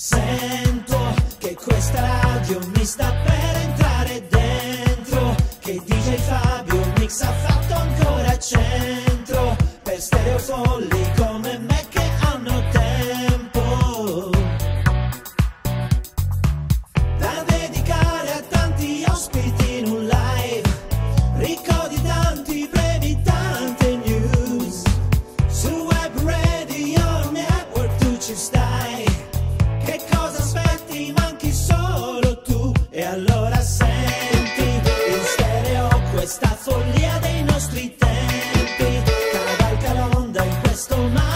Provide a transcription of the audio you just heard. Sento che questa radio mi sta per entrare dentro, che DJ Fabio Mix ha fatto ancora centro, per stereofolli come me che hanno tempo da dedicare a tanti ospiti in un live ricco di tanti premi, tante news su web radio network. Tu ci stai? Che cosa aspetti? Manchi solo tu. E allora senti in stereo questa follia dei nostri tempi, cavalca l'onda in questo mare.